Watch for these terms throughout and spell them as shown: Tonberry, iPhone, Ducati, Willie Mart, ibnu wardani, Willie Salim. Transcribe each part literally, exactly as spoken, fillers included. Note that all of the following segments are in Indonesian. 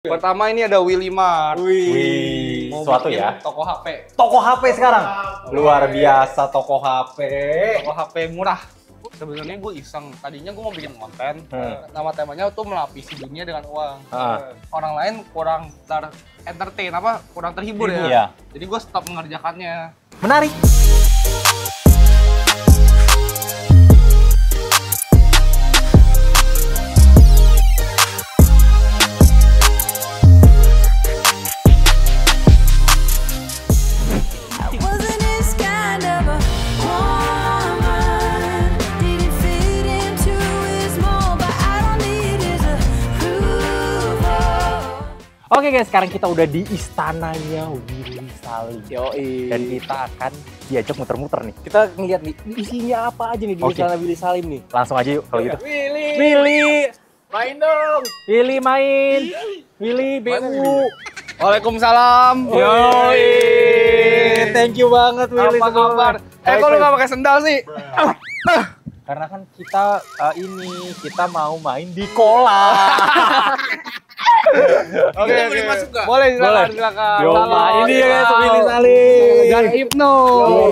Pertama ini ada Willie Mart. Wih, suatu ya. Toko H P. Toko H P sekarang. H P. Luar biasa toko H P. Toko H P murah. Sebenarnya gue iseng. Tadinya gue mau bikin konten. Hmm. Nama temanya tuh melapisi dunia dengan uang. Hmm. Orang lain kurang ter entertain apa? Kurang terhibur ya. Iya. Jadi gue stop mengerjakannya. Menarik. Oke guys, sekarang kita udah di istananya Willie Salim. Yoi. Dan kita akan diajak muter-muter nih. Kita ngeliat nih, isinya apa aja nih di istana Willie Salim nih. Langsung aja yuk kalau gitu. Willie! Willie! Main dong! Willie main! Willie, B U! Waalaikumsalam! Yoi! Thank you banget Willie. Apa kabar? Eh kok lu gak pakai sendal sih? Karena kan kita uh, ini, kita mau main di kolam. Oke, okay, boleh masuk gak? Boleh, silakan, silakan. Nah, ini ya guys, Willie Salim dan Ibnu.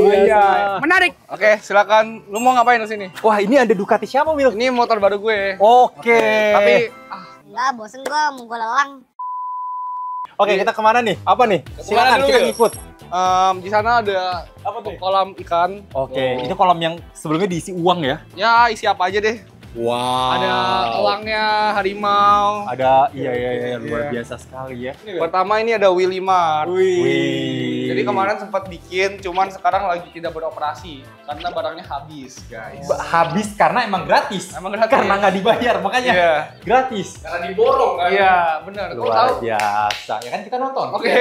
Iya. Menarik. Oke, okay, silakan. Lu mau ngapain di sini? Wah, ini ada Ducati siapa, Wil? Ini motor baru gue. Oke. Okay. Okay. Tapi ah, enggak, bosen gue, mau gue lelang. Oke, okay, kita kemana nih? Apa nih? Silakan kita ngikut. Um, di sana ada apa tuh? Kolam ikan. Oke, okay. Oh. Itu kolam yang sebelumnya diisi uang ya? Ya, isi apa aja deh. Wow. Ada elangnya, harimau. Ada, iya iya iya, luar biasa sekali ya. Ini pertama ini ada Willie Mart. Wih. Jadi kemarin sempat bikin, cuman sekarang lagi tidak beroperasi karena barangnya habis, guys. Habis karena emang gratis. Emang gratis. Karena nggak dibayar, makanya yeah. Gratis. Karena diborong kan. Iya, benar. Luar biasa. Ya kan kita nonton. Oke.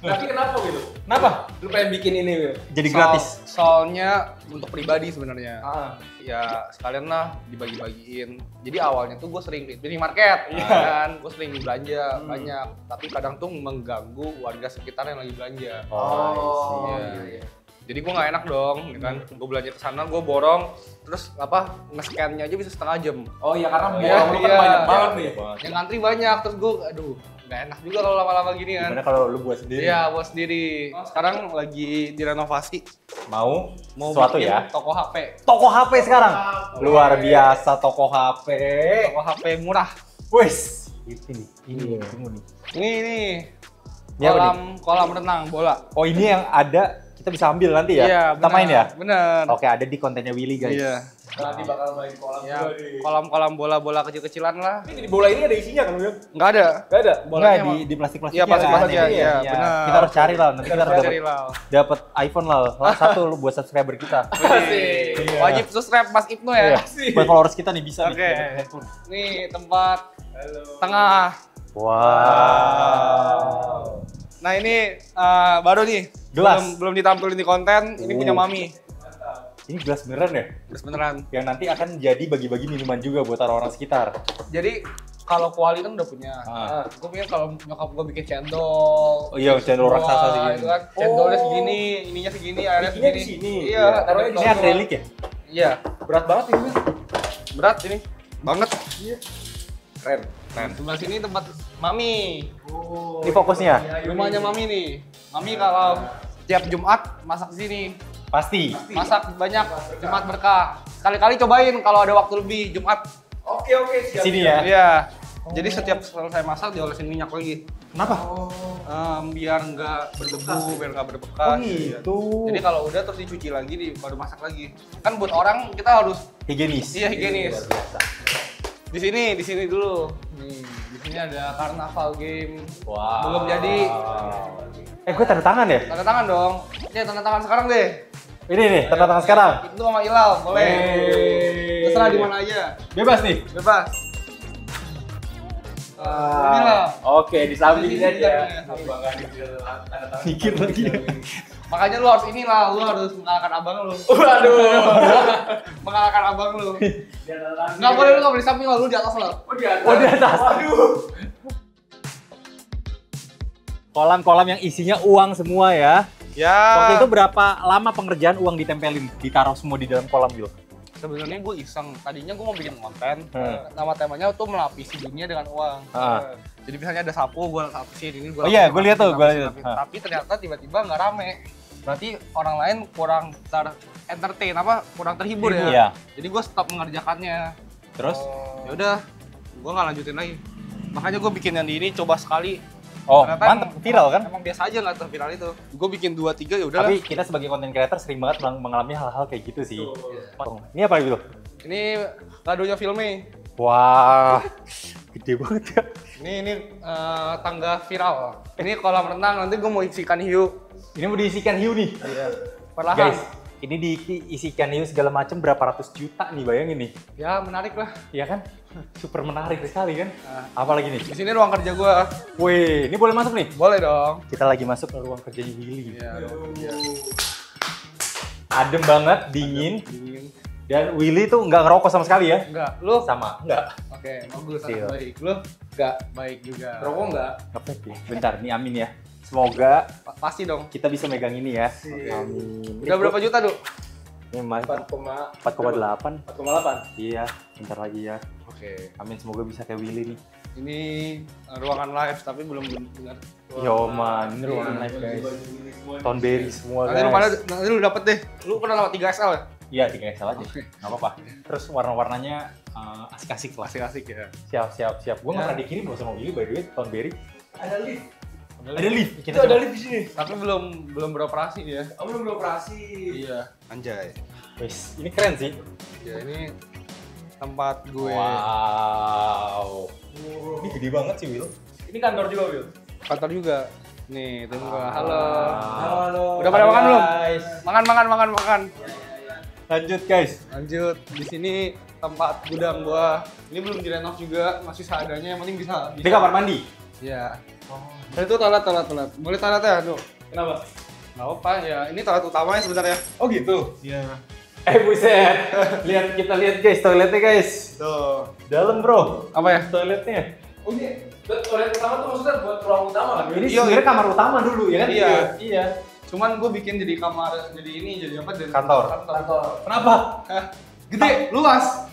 Okay. Tapi kenapa gitu? Kenapa? Lu pengen bikin ini, Wil? Jadi so, gratis. Soalnya untuk pribadi sebenarnya. Ah. Ya sekalian lah dibagi-bagiin. Jadi awalnya tuh gue sering di minimarket, yeah. Kan gue sering belanja hmm. banyak, tapi kadang tuh mengganggu warga sekitar yang lagi belanja. Oh, iya. Jadi gue nggak enak dong, gitu kan? Gue belanja ke sana, gue borong, terus apa nge-scan-nya aja bisa setengah jam. Oh iya, karena borong lu kan banyak banget nih. Yang ngantri banyak, terus gue, aduh, nggak enak juga kalau lama-lama gini kan. Gimana kalau lu buat sendiri? Iya, buat sendiri. Sekarang lagi direnovasi. Mau? Mau suatu ya? Toko H P. Toko H P sekarang? Oh, luar biasa toko H P. Toko H P murah. Wes, itu nih, ini nih, ini nih. Kolam, kolam renang bola. Oh ini yang ada. Kita bisa ambil nanti ya? Iya, kita main ya? Bener. Oke, ada di kontennya Willie guys. Iya. Nanti bakal main kolam ya, kolam-kolam bola-bola kecil-kecilan lah. Ini di bola ini ada isinya kan? Nggak ada. Nggak ada? Bolanya nggak, di, di plastik-plastik ya? Iya, plastik-plastik ya, plastik ya, ya. Bener. Kita harus cari lah, nanti kita harus dapet, dapet iPhone lah. Lah satu lu buat subscriber kita. Iya. Wajib subscribe Mas Ibnu ya? Iya. Buat followers kita nih bisa. Oke. Okay. Nih tempat halo. Tengah. Wow. wow. Nah ini uh, baru nih, gelas. Belum, belum ditampilin di konten, ini uh. punya Mami. Ini gelas beneran ya? Gelas beneran. Yang nanti akan jadi bagi-bagi minuman juga buat orang-orang sekitar. Jadi kalau kuali kan udah punya. Ah. Nah, gue pikir kalau nyokap gue bikin cendol. Oh iya, cendol kuali, raksasa segini. Itu kan, cendolnya oh. segini, ininya segini, airnya segini. Di sini. Iya, ya. Taruhnya di sini. Ini akrilik ya? Iya. Berat banget ini. Berat ini, banget. Iya. Keren. Keren. Sebelah sini tempat Mami. Oh, ini fokusnya? Ya, rumahnya Mami nih. Mami kalau tiap Jumat masak sini. Pasti? Pasti. Masak banyak, Pasti. Jumat berkah. Sekali-kali cobain kalau ada waktu lebih, Jumat. Oke, oke. Siap. Sini ya? Iya. Oh. Jadi setiap selesai masak diolesin minyak lagi. Kenapa? Oh. Um, biar nggak berdebu, biar nggak berbekas. Oh gitu. Ya. Jadi kalau udah terus dicuci lagi, di, baru masak lagi. Kan buat orang kita harus... Higienis? Iya, higienis. Higienis. Di sini, di sini dulu. Nih, di sini ada karnaval game. Wow. Belum jadi. Eh, gue tanda tangan ya? Tanda tangan dong. Ini tanda tangan sekarang deh. Ini nih, tanda tangan sekarang. Itu sama Ilal, boleh. Terserah di mana aja. Bebas nih, bebas. Ini lah. Oke, di samping aja. Mikir lagi. Makanya lu harus inilah, lu harus mengalahkan abang lu. Waduh. Mengalahkan abang lu. Nggak boleh lu nggak boleh samping, lu di atas lah. Oh di atas. Oh di atas. Waduh. Kolam-kolam yang isinya uang semua ya. Ya. Waktu itu berapa lama pengerjaan uang ditempelin, ditaruh semua di dalam kolam gitu? sebenarnya gue iseng. Tadinya gue mau bikin konten, hmm. nama temanya tuh melapisi dunia dengan uang. Ah. Jadi misalnya ada sapu, gue lapisin ini. Gua oh iya, gue lihat tuh. Gua liat. Tapi ternyata tiba-tiba nggak rame. Berarti orang lain kurang ter entertain apa kurang terhibur ya. Iya. Jadi gue stop mengerjakannya. Terus? Oh. Ya udah, gue nggak lanjutin lagi. Makanya gue bikin yang di ini coba sekali. Oh, ternyata mantep, emang, viral kan? Emang biasa aja nggak terviral itu. Gue bikin dua tiga ya udah. Tapi kita sebagai konten creator sering banget mengalami hal-hal kayak gitu sih. Oh, yeah. Ini apa gitu? Ini ladonya filmnya. Wah, gede banget ya. Ini ini uh, tangga viral. Ini kolam renang, nanti gue mau isikan hiu. Ini mau diisikan hiu nih. Iya. Perlahan. Guys, ini diisikan hiu segala macam berapa ratus juta nih, bayangin nih. Ya menarik lah. Iya kan? Super menarik sekali kan? Nah, apalagi nih? Di sini ruang kerja gua. Wih, ini boleh masuk nih? Boleh dong. Kita lagi masuk ke ruang kerja Willie. Iya. Ya. Adem banget, dingin. Adem, dingin. Dan Willie tuh nggak ngerokok sama sekali ya? Enggak. Lu? Sama. Enggak. Oke, bagus. Sangat baik. Lu? Enggak. Baik juga. Ngerokok enggak? Enggak penting. Bentar, nih amin ya. Semoga. Pasti dong. Kita bisa megang ini ya. Oke. Amin. Udah berapa juta, Du? empat koma delapan. empat koma delapan? Iya, bentar lagi ya. Oke. Amin, semoga bisa kayak Willie nih. Ini ruangan live tapi belum benar. Yo man, ini ruangan live guys. Tonberry semua guys. Nanti lu dapet deh. Lu pernah lewat tiga S L ya? Iya, tiga S L aja. Gak apa-apa. Terus warna-warnanya asik-asik lah. Asik-asik ya. Siap, siap, siap. Gua gak pernah dikirim loh sama Willie by the way, Tonberry. Ada lift. Ada lift. Kita ada lift di sini. Tapi belum belum beroperasi dia. Oh, belum beroperasi. Iya. Anjay. Wes, ini keren sih. Ya ini tempat gue. Wow. Ini gede banget sih, Will. Ini kantor juga, Will. Kantor juga. Nih, tim gue. Halo. Halo, halo. Udah pada makan belum? Makan, makan, makan, makan. Lanjut, guys. Lanjut. Di sini tempat gudang gua. Ini belum direnov juga, masih seadanya. Yang penting bisa. Di kamar mandi. Iya. Oh. Itu toilet, toilet, toilet. Boleh toilet ya, Dok? Kenapa? Nggak apa, ya. Ini toilet utamanya sebenarnya. Oh gitu? Iya. Eh buset. Lihat, kita lihat guys, toiletnya guys. Tuh. Dalam bro. Apa ya? Toiletnya. Oh iya. Toilet utama tuh maksudnya buat ruang utama kan? Ini sebenarnya kamar utama dulu ya kan? Iya. Iya. Cuman gue bikin jadi kamar, jadi ini, jadi apa? Jadi kantor. Kantor. Kantor. Kenapa? Hah? Gede, luas.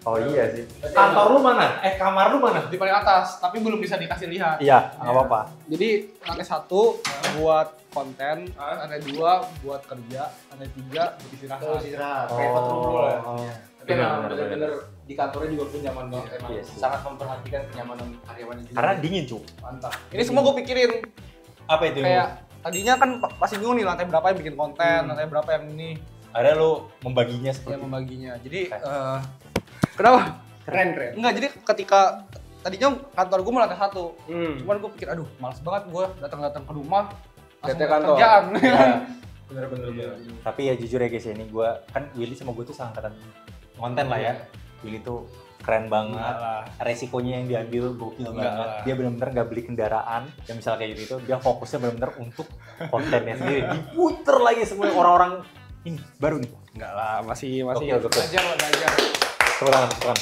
Oh iya sih. Kantor lu mana? Eh kamar lu mana? Di paling atas, tapi belum bisa dikasih lihat. Iya, nggak apa-apa. Jadi lantai satu buat konten, lantai dua buat kerja, lantai tiga buat istirahat. Oh istirahat, private room dulu lah. Tapi emang bener-bener di kantornya juga penyaman banget. Emang sangat memperhatikan kenyamanan karyawannya juga. Karena dingin cuy. Mantap. Ini semua gue pikirin. Apa itu? Kayak tadinya kan pasti bingung nih lantai berapa yang bikin konten, lantai berapa yang ini. Akhirnya lu membaginya seperti itu? Iya membaginya. Jadi kenapa? Keren, keren. Enggak, jadi ketika tadinya kantor gue mau lantai satu, hmm. cuman gue pikir aduh males banget gue datang-datang ke rumah langsung kantor. Kerjaan. Ya. Bener-bener. Ya. Tapi ya jujur ya guys ya, ini gue kan Willie sama gue tuh seangkatan konten lah ya. Willie tuh keren banget, nah, resikonya yang diambil gokil banget. Dia benar-benar nggak beli kendaraan yang misalnya kayak gitu, dia fokusnya benar-benar untuk kontennya sendiri. Diputer lagi semua orang-orang ini baru nih. Enggak lah, masih masih okay, belajar lah belajar. Sekarang, sekarang.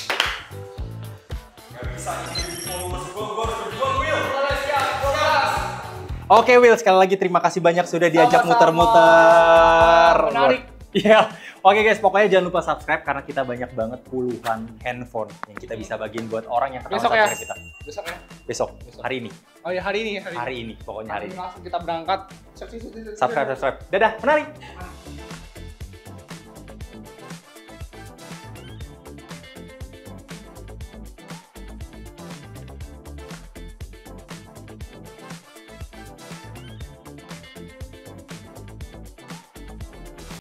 Oke Will, sekali lagi terima kasih banyak sudah diajak muter-muter. Menarik. Iya. Oke guys, pokoknya jangan lupa subscribe karena kita banyak banget puluhan handphone yang kita bisa bagiin buat orang yang pertama subscribe ya. Kita. Besok ya? Besok, besok. Hari ini. Oh ya hari ini. Hari, hari ini. ini, pokoknya hari ini. Langsung kita berangkat. Subscribe, subscribe. Dadah, menarik.